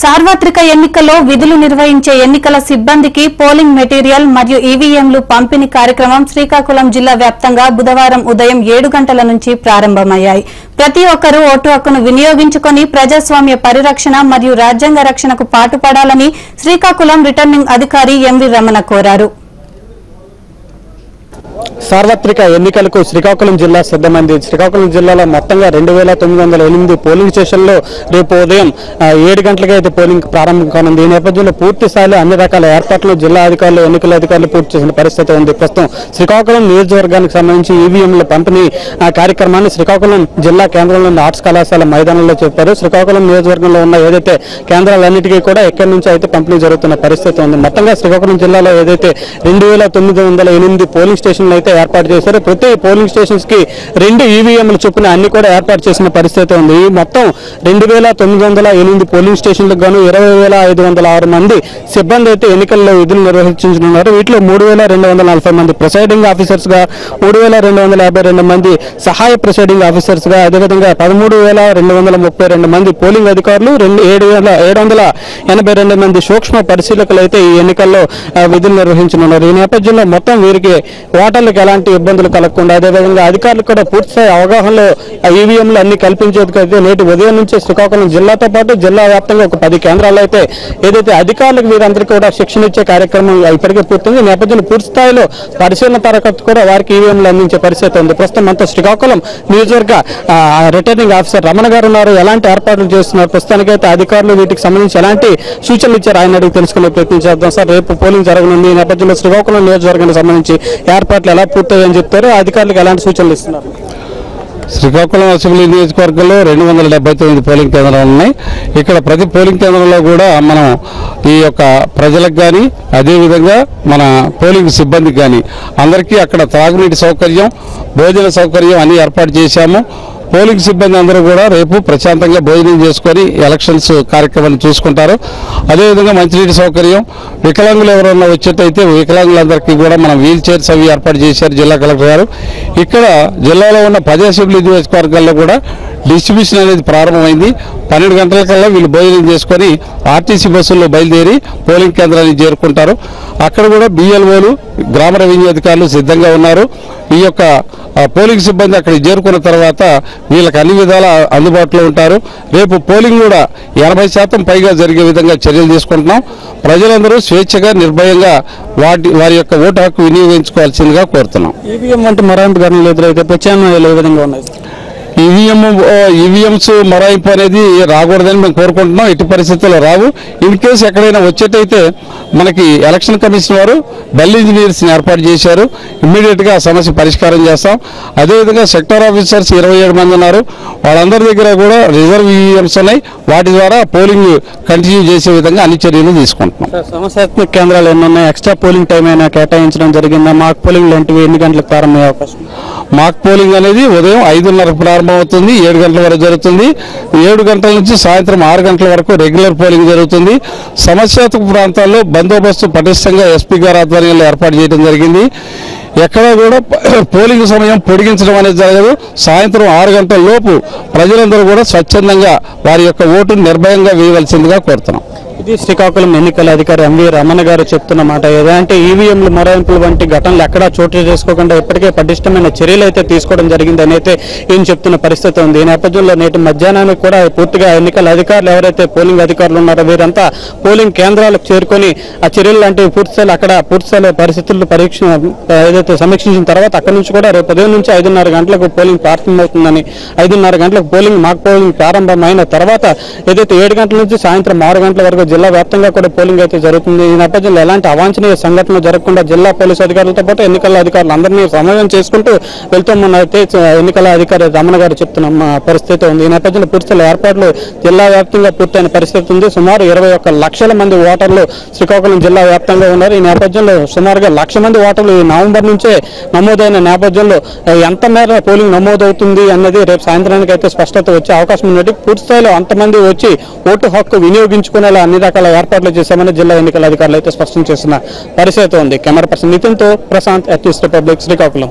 సార్వత్రిక ఎన్నికల్లో విధులు నిర్వహించే ఎన్నికల సిబ్బందికి పోలింగ్ మెటీరియల్ మరియు ఈవీఎంలు పంపిణీ కార్యక్రమం శ్రీకాకుళం జిల్లా వ్యాప్తంగా బుధవారం ఉదయం 7 గంటల నుంచి ప్రారంభమయ్యాయి. ప్రతి ఒక్కరూ ఓటు హక్కును వినియోగించుకొని ప్రజాస్వామ్య పరిరక్షణ మరియు రాజ్యాంగ రక్షణకు పాటుపడాలని శ్రీకాకుళం రిటర్నింగ్ అధికారి ఎంవి రమణ కోరారు. సార్వత్రిక ఎన్నికలకు శ్రీకాకుళం జిల్లా సిద్ధమైంది. శ్రీకాకుళం జిల్లాలో మొత్తంగా 2908 పోలింగ్ స్టేషన్లో రేపు ఉదయం 7 గంటలకే అయితే పోలింగ్ ప్రారంభం కానుంది. ఈ నేపథ్యంలో పూర్తి స్థాయిలో అన్ని రకాల ఏర్పాట్లు జిల్లా అధికారులు, ఎన్నికల అధికారులు పూర్తి చేసిన పరిస్థితి ఉంది. ప్రస్తుతం శ్రీకాకుళం నియోజకవర్గానికి సంబంధించి ఈవీఎంల పంపిణీ కార్యక్రమాన్ని శ్రీకాకుళం జిల్లా కేంద్రంలోని ఆర్ట్స్ కళాశాల మైదానంలో చెప్పారు. శ్రీకాకుళం నియోజకవర్గంలో ఉన్న ఏదైతే కేంద్రాలన్నిటికీ కూడా ఎక్కడి నుంచి అయితే పంపిణీ జరుగుతున్న పరిస్థితి ఉంది. మొత్తంగా శ్రీకాకుళం జిల్లాలో ఏదైతే 2908 పోలింగ్ స్టేషన్లు అయితే ఏర్పాటు చేశారు. ప్రతి పోలింగ్ స్టేషన్స్ కి 2 ఈవీఎంలు చొప్పున అన్ని కూడా ఏర్పాటు చేసిన పరిస్థితి ఉంది. మొత్తం 2908 పోలింగ్ స్టేషన్లకు గాను 20,506 మంది సిబ్బంది అయితే ఎన్నికల్లో విధులు నిర్వహించనున్నారు. వీటిలో 3,240 మంది ప్రిసైడింగ్ ఆఫీసర్స్ గా, 3,252 మంది సహాయ ప్రిసైడింగ్ ఆఫీసర్స్ గా, అదేవిధంగా 13,232 మంది పోలింగ్ అధికారులు, 7,782 మంది సూక్ష్మ పరిశీలకులు అయితే ఈ ఎన్నికల్లో విధులు నిర్వహించనున్నారు. ఈ నేపథ్యంలో మొత్తం వీరికి ఓటర్లకు ఎలాంటి ఇబ్బందులు కలగకుండా, అదేవిధంగా అధికారులు కూడా పూర్తిస్థాయి అవగాహనలో ఈవీఎంలు అన్ని కల్పించేందుకైతే నేటి ఉదయం నుంచి శ్రీకాకుళం జిల్లాతో పాటు జిల్లా వ్యాప్తంగా ఒక 10 కేంద్రాల్లో అయితే ఏదైతే అధికారులకు వీరందరికీ కూడా శిక్షణ ఇచ్చే కార్యక్రమం ఇప్పటికే పూర్తయింది. నేపథ్యంలో పూర్తిస్థాయిలో పరిశీలన తరగతి కూడా వారికి ఈవీఎంలు అందించే పరిస్థితి ఉంది. ప్రస్తుతం అంతా శ్రీకాకుళం నియోజకవర్గ రిటర్నింగ్ ఆఫీసర్ రమణ గారు ఉన్నారు. ఎలాంటి ఏర్పాట్లు చేస్తున్నారు, ప్రస్తుతానికైతే అధికారులు వీటికి సంబంధించి ఎలాంటి సూచనలు ఇచ్చారు ఆయన అడిగి తెలుసుకునే ప్రయత్నం చేద్దాం. సార్, రేపు పోలింగ్ జరగనుంది. ఈ నేపథ్యంలో శ్రీకాకుళం నియోజకవర్గానికి సంబంధించి ఏర్పాట్లు ఎలా పూర్తయ్యని చెప్తారు, అధికారులకు ఎలాంటి సూచనలు ఇస్తున్నారు? శ్రీకాకుళం అసెంబ్లీ నియోజకవర్గంలో 279 పోలింగ్ కేంద్రాలు ఉన్నాయి. ఇక్కడ ప్రతి పోలింగ్ కేంద్రంలో కూడా మనం ఈ యొక్క ప్రజలకు కానీ, అదేవిధంగా మన పోలింగ్ సిబ్బందికి కానీ అందరికీ అక్కడ త్రాగునీటి సౌకర్యం, భోజన సౌకర్యం అన్ని ఏర్పాటు చేశాము. పోలింగ్ సిబ్బంది అందరూ కూడా రేపు ప్రశాంతంగా భోజనం చేసుకొని ఎలక్షన్స్ కార్యక్రమాన్ని చూసుకుంటారు. అదేవిధంగా మంచినీటి సౌకర్యం, వికలాంగులు ఎవరన్నా వచ్చేటైతే వికలాంగులందరికీ కూడా మనం వీల్ చైర్స్ అవి ఏర్పాటు చేశారు జిల్లా కలెక్టర్ గారు. ఇక్కడ జిల్లాలో ఉన్న 10 అసెంబ్లీ నియోజకవర్గాల్లో కూడా డిస్ట్రిబ్యూషన్ అనేది ప్రారంభమైంది. 12 గంటలకల్లా వీళ్ళు భోజనం చేసుకొని ఆర్టీసీ బస్సుల్లో బయలుదేరి పోలింగ్ కేంద్రాన్ని చేరుకుంటారు. అక్కడ కూడా బిఎల్ఓలు, గ్రామ రెవెన్యూ అధికారులు సిద్ధంగా ఉన్నారు. ఈ యొక్క పోలింగ్ సిబ్బంది అక్కడ చేరుకున్న తర్వాత వీళ్ళకి అన్ని విధాల అందుబాటులో ఉంటారు. రేపు పోలింగ్ కూడా 80% పైగా జరిగే విధంగా చర్యలు తీసుకుంటున్నాం. ప్రజలందరూ స్వేచ్ఛగా, నిర్భయంగా వారి యొక్క ఓటు హక్కు వినియోగించుకోవాల్సిందిగా కోరుతున్నాం. ఈవీఎం వంటి మరాయింపు ధరలు ఎదురైతే ప్రత్యామ్నాయాలు ఏ విధంగా ఉన్నాయి? ఈవీఎంస్ మరాయింపు అనేది రాకూడదని మేము కోరుకుంటున్నాం. ఎట్టి పరిస్థితుల్లో రావు. ఇన్ కేసు ఎక్కడైనా వచ్చేటైతే మనకి ఎలక్షన్ కమిషన్ వారు బెల్ ఇంజనీర్స్ని ఏర్పాటు చేశారు. ఇమ్మీడియట్గా ఆ సమస్య పరిష్కారం చేస్తాం. అదేవిధంగా సెక్టార్ ఆఫీసర్స్ 27 మంది ఉన్నారు. వాళ్ళందరి దగ్గర కూడా రిజర్వ్ ఈవీఎంస్ ఉన్నాయి. వాటి ద్వారా పోలింగ్ కంటిన్యూ చేసే విధంగా అన్ని చర్యలు తీసుకుంటున్నాం. సమస్యాత్మక కేంద్రాలు ఎన్నున్నాయి? ఎక్స్ట్రా పోలింగ్ టైం అయినా కేటాయించడం జరిగిందా? మాక్ పోలింగ్ లాంటివి ఎన్ని గంటలకు ప్రారంభమయ్యే అవకాశం? మాక్ పోలింగ్ అనేది ఉదయం 5:30 ప్రారంభమవుతుంది, 7 గంటల వరకు జరుగుతుంది. 7 గంటల నుంచి సాయంత్రం 6 గంటల వరకు రెగ్యులర్ పోలింగ్ జరుగుతుంది. సమస్యాత్మక ప్రాంతాల్లో బందోబస్తు పటిష్టంగా ఎస్పీ గారి ఆధ్వర్యంలో ఏర్పాటు చేయడం జరిగింది. ఎక్కడా కూడా పోలింగ్ సమయం పొడిగించడం అనేది జరగదు. సాయంత్రం 6 గంటల లోపు ప్రజలందరూ కూడా స్వచ్ఛందంగా వారి యొక్క ఓటును నిర్భయంగా వేయవలసిందిగా కోరుతున్నాం. ఇది శ్రీకాకుళం ఎన్నికల అధికారి ఎంవి రమణ గారు చెప్తున్న మాట. ఏదంటే ఈవీఎంలు మరాయింపులు వంటి ఘటనలు ఎక్కడా చోటు చేసుకోకుండా ఇప్పటికే పటిష్టమైన చర్యలు అయితే తీసుకోవడం జరిగిందని అయితే ఈయన చెప్తున్న పరిస్థితి ఉంది. ఈ నేపథ్యంలో నేటి మధ్యాహ్నానికి కూడా పూర్తిగా ఎన్నికల అధికారులు ఎవరైతే పోలింగ్ అధికారులు ఉన్నారో వీరంతా పోలింగ్ కేంద్రాలకు చేరుకొని ఆ చర్యలు లాంటివి పూర్తిస్థాయిలో అక్కడ పూర్తిస్థాయిలో పరిస్థితులు ఏదైతే సమీక్షించిన తర్వాత అక్కడి నుంచి కూడా రేపు ఉదయం నుంచి 5:30 గంటలకు పోలింగ్ ప్రారంభమవుతుందని, 5:30 గంటలకు పోలింగ్ మాక్ పోలింగ్ ప్రారంభమైన తర్వాత ఏదైతే 7 గంటల నుంచి సాయంత్రం 6 గంటల వరకు జిల్లా వ్యాప్తంగా కూడా పోలింగ్ అయితే జరుగుతుంది. ఈ నేపథ్యంలో ఎలాంటి అవాంఛనీయ సంఘటనలు జరగకుండా జిల్లా పోలీసు అధికారులతో పాటు ఎన్నికల అధికారులు అందరినీ సమన్వయం చేసుకుంటూ వెళ్తామన్నైతే ఎన్నికల అధికారి రమణ గారు చెప్తున్న పరిస్థితి ఉంది. ఈ నేపథ్యంలో పూర్తిస్థాయి ఏర్పాట్లు జిల్లా వ్యాప్తంగా పూర్తయిన పరిస్థితి ఉంది. సుమారు 21 లక్షల మంది ఓటర్లు శ్రీకాకుళం జిల్లా వ్యాప్తంగా ఉన్నారు. ఈ నేపథ్యంలో సుమారుగా 1,00,000 మంది ఓటర్లు ఈ నవంబర్ నుంచే నమోదైన నేపథ్యంలో ఎంత మేర పోలింగ్ నమోదవుతుంది అన్నది రేపు సాయంత్రానికి అయితే స్పష్టత వచ్చే అవకాశం ఉన్నట్టు పూర్తిస్థాయిలో అంతమంది వచ్చి ఓటు హక్కు వినియోగించుకునేలా అన్ని రకాల ఏర్పాట్లు చేశామని జిల్లా ఎన్నికల అధికారులు అయితే స్పష్టం చేసిన పరిస్థితి ఉంది. కెమెరా పర్సన్ నితిన్తో ప్రశాంత్, ఎట్ రిపబ్లిక్, శ్రీకాకుళం.